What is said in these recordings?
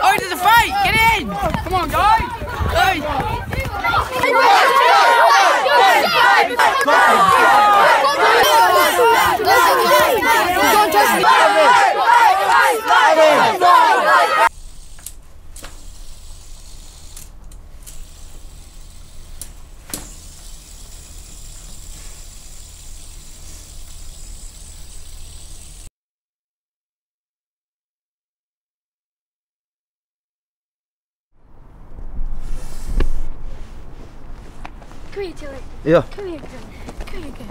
Oh, into the fight! Get in! Come on, guys! Hey! Don't touch me! Come here, Tilly. Yeah. Come here, Dylan. Come here, girl.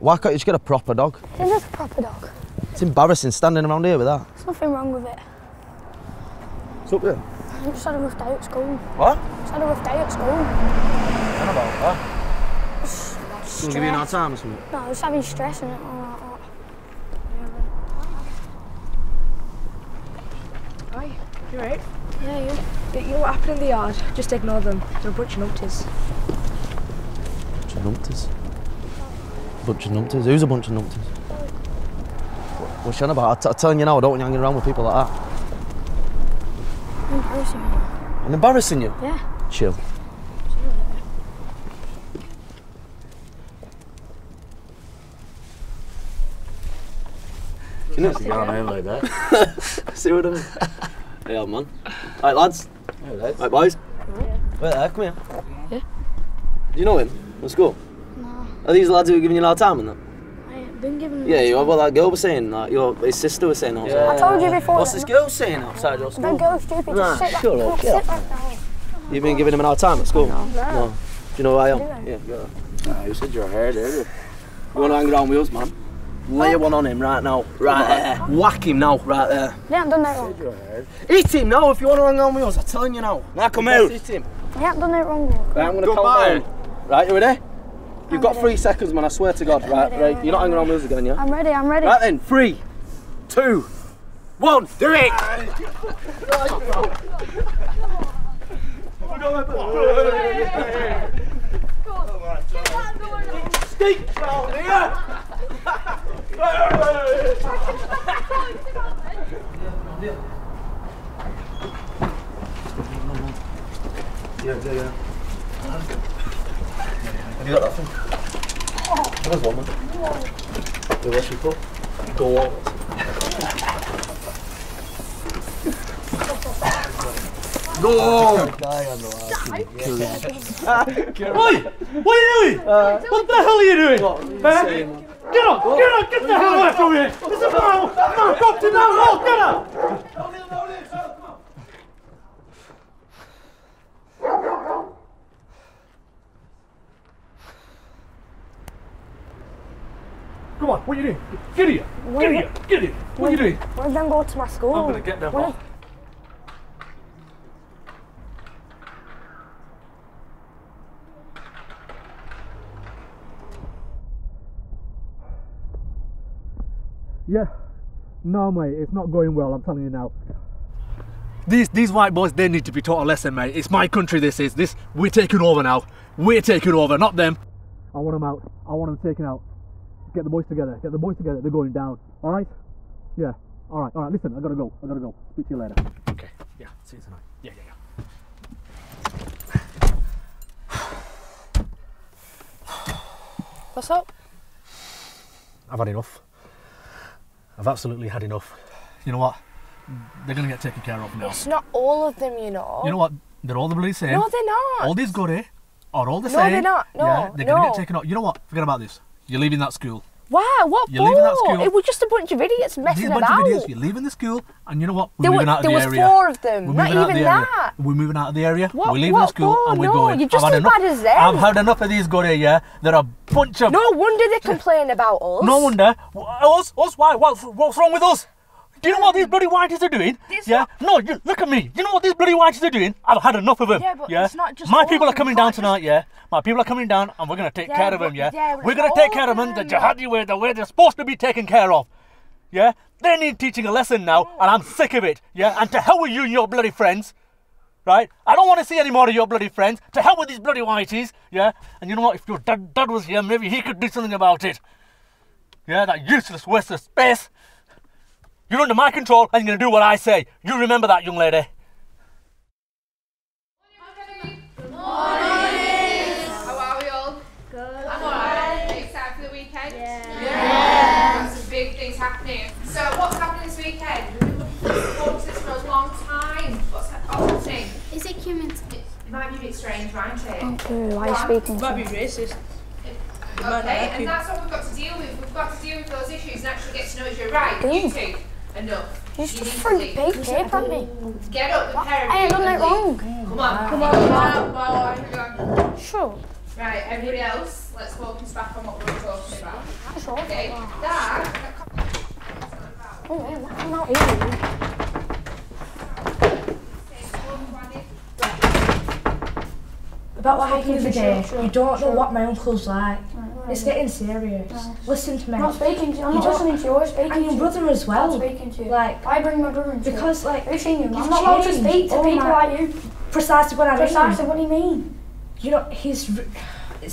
Why can't you just get a proper dog? Then there's a proper dog. It's embarrassing standing around here with that. There's nothing wrong with it. What's up there? I just had a rough day at school. What? I just had a rough day at school. What about that? Stress. Giving you our time or something? No, I was having stress and all like that. Hi. You right? Yeah, you. You know what happened in the yard? Just ignore them. They're a bunch of numpties. Bunch of numpties? Bunch of numpties? Who's a bunch of numpties? What's she on about? I'm telling you now, I don't want you hanging around with people like that. I'm embarrassing you. I'm embarrassing you? Yeah. Chill. You know, it's a guy on like that. See what I mean? Hey, old man. Alright, lads. Hey, lads. Right, boys. Yeah. Wait there, come here. Yeah. Do you know him? From school? No. Are these lads who are giving you a lot of time and that? I have been giving them. Yeah, you have what that girl was saying, like his sister was saying outside. Yeah. I told you before. What's this girl saying outside your school? That girl's stupid. Nah, just shut up. Sit back down. You've been giving him a lot of time at school? No. No. Do you know who I am? Yeah, go. Nah, you said your hair, didn't you? You want to hang around with us, man? Lay one on him right now, right there. Whack him now, right there. Yeah, I've done that wrong. Hit him now if you want to hang on with us, I'm telling you now. Now come out. Hit him. Yeah, I've done that wrong. Right, I'm going to count down. Right, you ready? You've got 3 seconds, man, I swear to God. Right, ready. You're not hanging on with us again, yeah? I'm ready, I'm ready. Right then, 3, 2, 1, do it! Stink down here! Yeah. Have you got that thing? There's one, man. Whoa. What's she for? Go on. Go on! Oi! What are you doing? What the hell are you doing? Get up! Get up! Get the hell away from here! This is my property now! Get up! Come on, what are you doing? Get here! Get here! Get here! What are you doing? Well, then go to my school. I'm gonna get them off. Yeah. No, mate, it's not going well, I'm telling you now. These white boys, they need to be taught a lesson, mate. It's my country, this is. We're taking over now. We're taking over, not them. I want them out. I want them taken out. Get the boys together, get the boys together, they're going down. Alright? Yeah. Alright, listen, I gotta go. Speak to you later. Okay, yeah, see you tonight. Yeah. What's up? I've had enough. I've absolutely had enough. You know what? They're gonna get taken care of now. It's not all of them, you know. You know what? They're all the bloody same. No, they're not. All these goody are all the same. No, they're not. No, yeah, they're gonna get taken off. You know what? Forget about this. You're leaving that school. Wow, what for? It was just a bunch of idiots messing about. You're leaving the school, and you know what? We're moving out of the area. There was 4 of them, not even that. We're moving out of the area, we're leaving the school, and we're going. You're just as bad as them. I've had enough of these goodies, yeah? They're a bunch of... No wonder they complain about us. No wonder. Us? Why? What's wrong with us? Do you know what these bloody whiteys are doing? Yeah? No, look at me. Do you know what these bloody whiteys are doing? I've had enough of them. Yeah, but it's not just... My people are coming down tonight, yeah? My people are coming down and we're going to take care of them, yeah? We're going to take care of them the jihadi way, the way they're supposed to be taken care of. Yeah? They need teaching a lesson now and I'm sick of it, yeah? And to hell with you and your bloody friends, right? I don't want to see any more of your bloody friends. To hell with these bloody whiteys, yeah? And you know what? If your dad was here, maybe he could do something about it. Yeah, that useless waste of space. You're under my control and you're going to do what I say. You remember that, young lady. So what's happening this weekend? We've been looking to this for a long time. What's happening? Is it human? It might be a bit strange, right? Okay, why are you speaking? It might be racist. Okay, and that's what we've got to deal with. We've got to deal with those issues and actually get to know your right. You two, enough. You just freak paper at me. Get up, the pair of you. I ain't done it wrong. Come on, come on, come on. Sure. Right, everybody else, let's focus back on what we were talking about. That's all. Okay, that. Oh, I'm not eating. About what happened today, you don't know what my uncle's like. It's getting serious. Listen to me. I'm not speaking to you. I'm not listening to you. I'm speaking to you. And your brother as well. I'm speaking to you. Like, I bring my brother into it. Because, like, I'm not allowed to speak to people like you. Precisely what I mean. Precisely what do you mean? You know, it's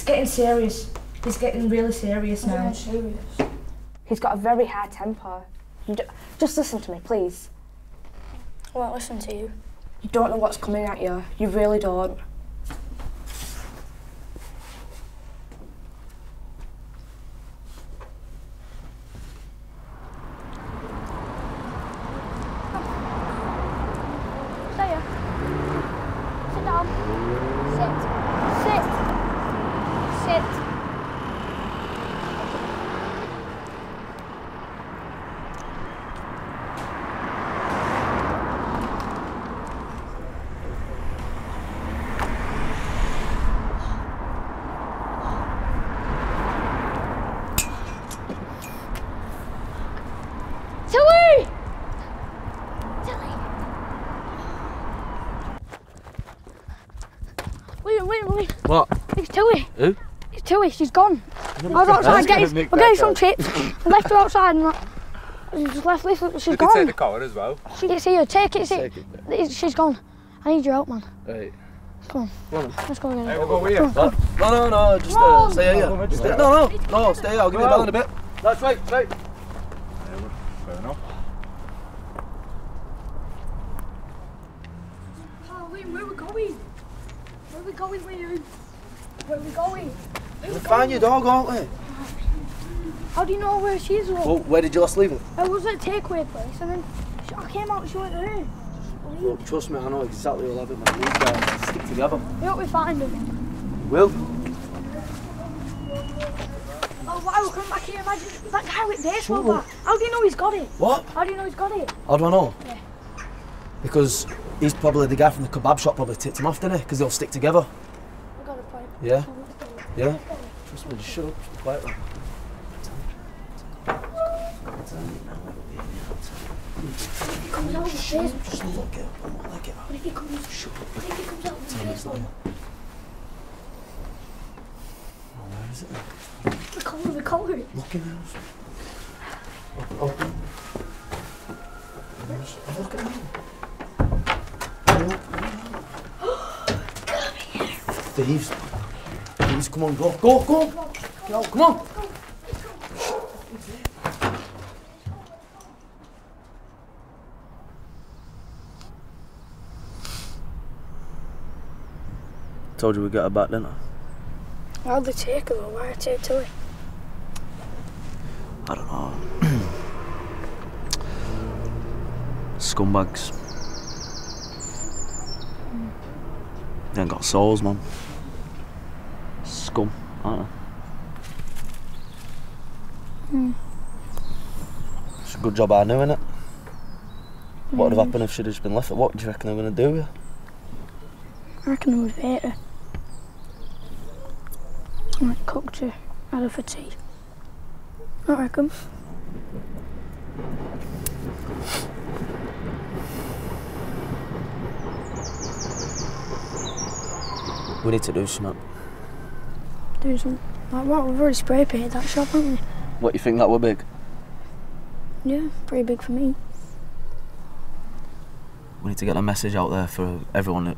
getting serious. He's getting really serious now. He's serious. He's got a very high temper. Just listen to me, please. I won't listen to you. You don't know what's coming at you. You really don't. Wait. What? It's Tilly. Who? It's Tilly, she's gone. I was outside getting some chips. I left her outside and just left this, she's gone. You can take the collar as well. It's here, take it, she's gone. I need your help, man. Right. Come on. Let's go again. Hey, we'll go with you. No, just stay here. No, stay here, I'll give you a bell in a bit. That's right, straight. Fair enough. Where are we going? Where are we going, William? Where are we going? We'll find your dog, aren't we? How do you know where she is? Well, where did you last leave her? I was at a takeaway place and then I came out and she went there. Look, trust me, I know exactly what happened. We need to stick together. We hope we find him. Will? Oh wow, come back here. Imagine that guy with this one back. How do you know he's got it? What? How do you know he's got it? I don't know. Yeah. Because he's probably the guy from the kebab shop probably tipped him off, didn't he? Because they'll stick together. I got a point. Yeah? Yeah? Just really shut up, just be quiet. Comes out with his. Just look at him, I like it. What if he comes out with his? Where is it? The collar. Look in there. Open. Look at him. Thieves. Thieves, come on, go, come on. Told you we got her back, didn't I? How'd they take her though? Why take her to it? I don't know. Scumbags. They ain't got souls, man. Scum, aren't they? It's a good job I knew, innit? What would have happened if she'd just been left? What do you reckon they were going to do with her? I reckon they would have ate her. Like, cooked her, had her for tea. I reckon. We need to do something. Do something? Like what? We've already spray painted that shop, haven't we? What, you think that were big? Yeah, pretty big for me. We need to get a message out there for everyone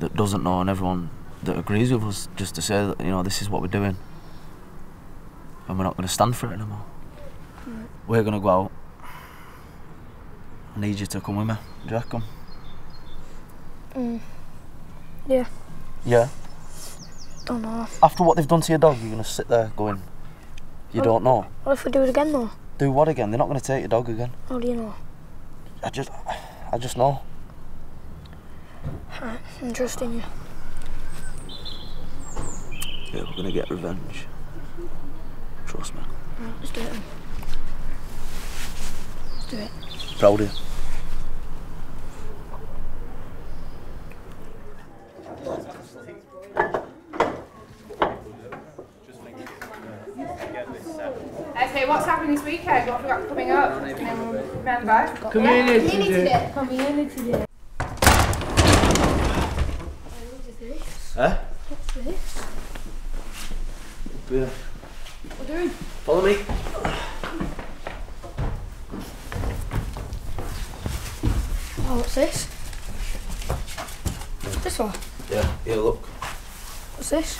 that doesn't know and everyone that agrees with us, just to say that, you know, this is what we're doing. And we're not going to stand for it anymore. Right. We're going to go out need you to come with me. Do you reckon? Yeah. Yeah? Don't know. After what they've done to your dog, you're going to sit there going, you don't know? What if we do it again though? Do what again? They're not going to take your dog again. How do you know? I just know. Alright, I'm trusting you. Yeah, we're going to get revenge. Trust me. Alright, let's do it then. Let's do it. Proud of you. What's happening this weekend? What have we got coming up? Remember? Community Day. Huh? What's this? Yeah. What are we doing? Follow me. Oh, what's this? This one? Yeah, here look. What's this?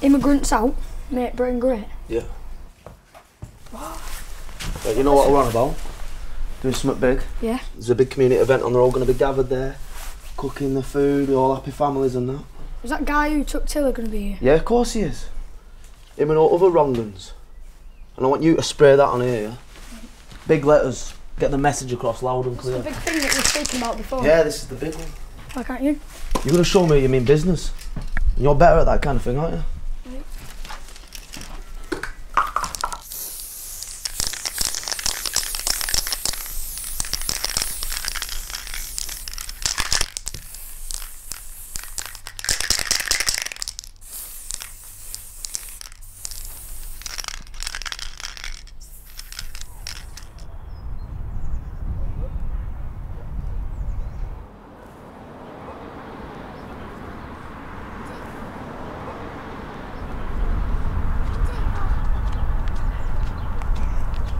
Immigrants out, make Britain great. Yeah. Yeah, you know what we're on about? Doing something big. Yeah. There's a big community event and they're all going to be gathered there, cooking the food, all happy families and that. Is that guy who took Tiller going to be here? Yeah, of course he is. Him and all other wrong'uns. And I want you to spray that on here. Big letters, get the message across loud and clear. It's the big thing that we were speaking about before. Yeah, this is the big one. Why can't you? You're going to show me you mean business. And you're better at that kind of thing, aren't you?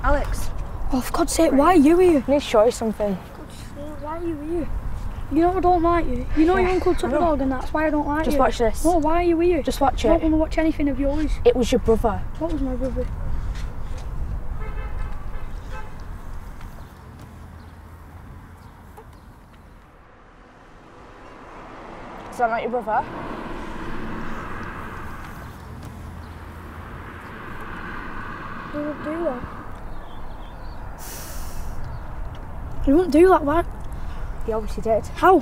Alex. Oh, for God's sake, why are you here? I need to show you something. For God's sake, why are you here? You know I don't like you. You know your uncle took the dog and that's why I don't like you. Just watch this. No, why are you here? Just watch it. I don't want to watch anything of yours. It was your brother. What was my brother? Does that like your brother? He wouldn't do that. He wouldn't do that, why? He obviously did. How?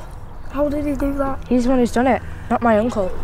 How did he do that? He's the one who's done it, not my uncle.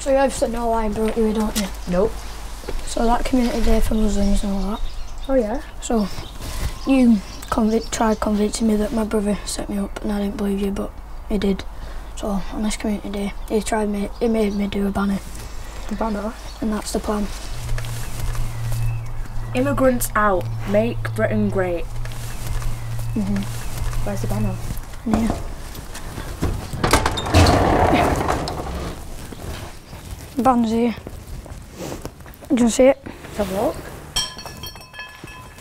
So you obviously know why I brought you here, don't you? Nope. So that community day for Muslims and all that. Oh yeah. So you tried convincing me that my brother set me up and I didn't believe you, but he did. So on this community day, he made me do a banner. A banner? And that's the plan. Immigrants out, make Britain great. Mm-hmm. Where's the banner? Yeah. Ban's here. Do you see it? Have a look.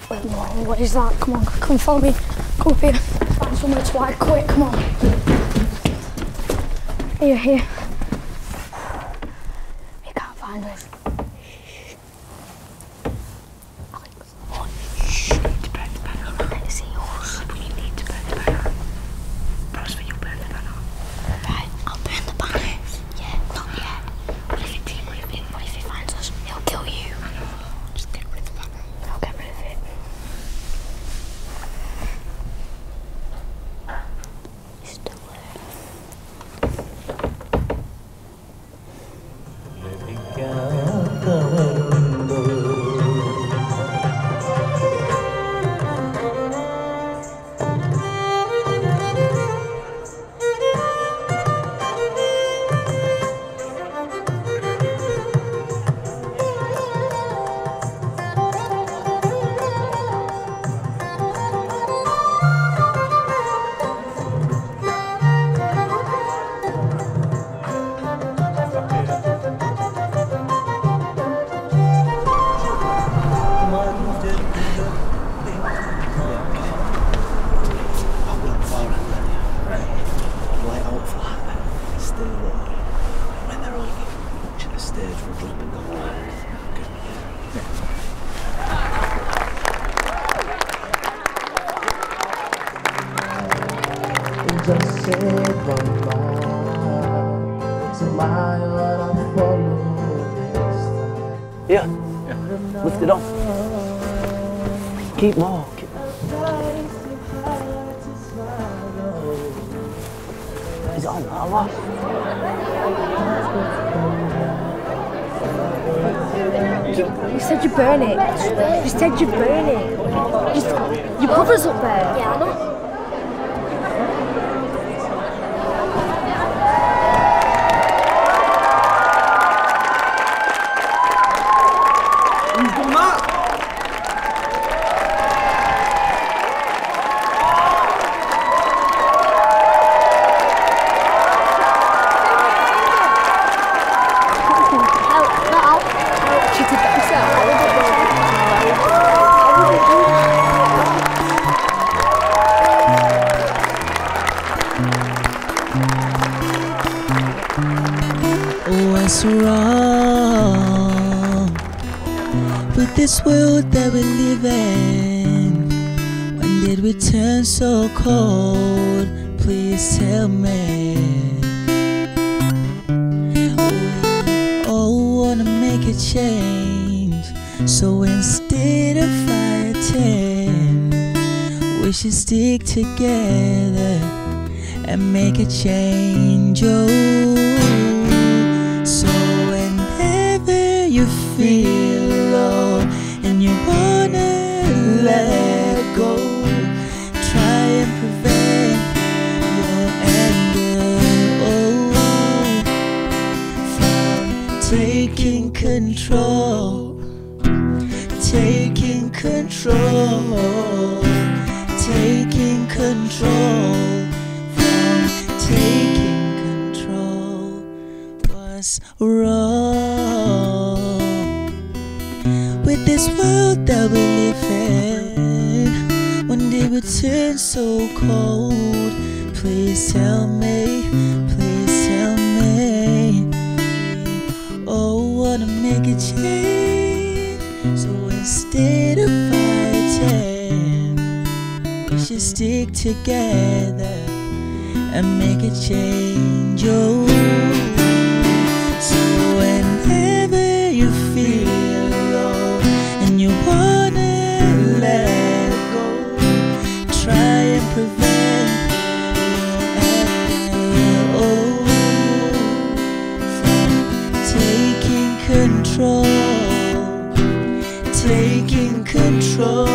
Wait, no, what is that? Come on, come follow me. Come up here. Find somewhere to hide quick, come on. Here, here. You can't find us. Shh. Alex, oh, shh. You need to burn the banner. I don't see yours. But you need to burn the banner. Promise me you'll burn the banner. Right, I'll burn the banner. Yeah, not yet. What if he finds us? He'll kill you. I know. Just get rid of that. I'll get rid of it. He's still there. Let it go. just said one line, so my heart I'll follow next time. Yeah, lift it off. Keep more. Is it on now, love? You said you burn it. You said you burn it. Your brother's up there. Yeah, I know. What's wrong with this world that we live in? When did we turn so cold? Please tell me. Oh, wanna make a change, so instead of fighting, we should stick together and make a change. Oh. So whenever you feel low and you wanna let go, try and prevent your anger, oh, from taking control, taking control, taking control. Wrong with this world that we live in? When did we turn so cold? Please tell me, please tell me. Oh, wanna make a change, so instead of fighting, we should stick together and make a change. Oh. So whenever you feel low and you wanna let go, try and prevent your anger, oh, from taking control, taking control.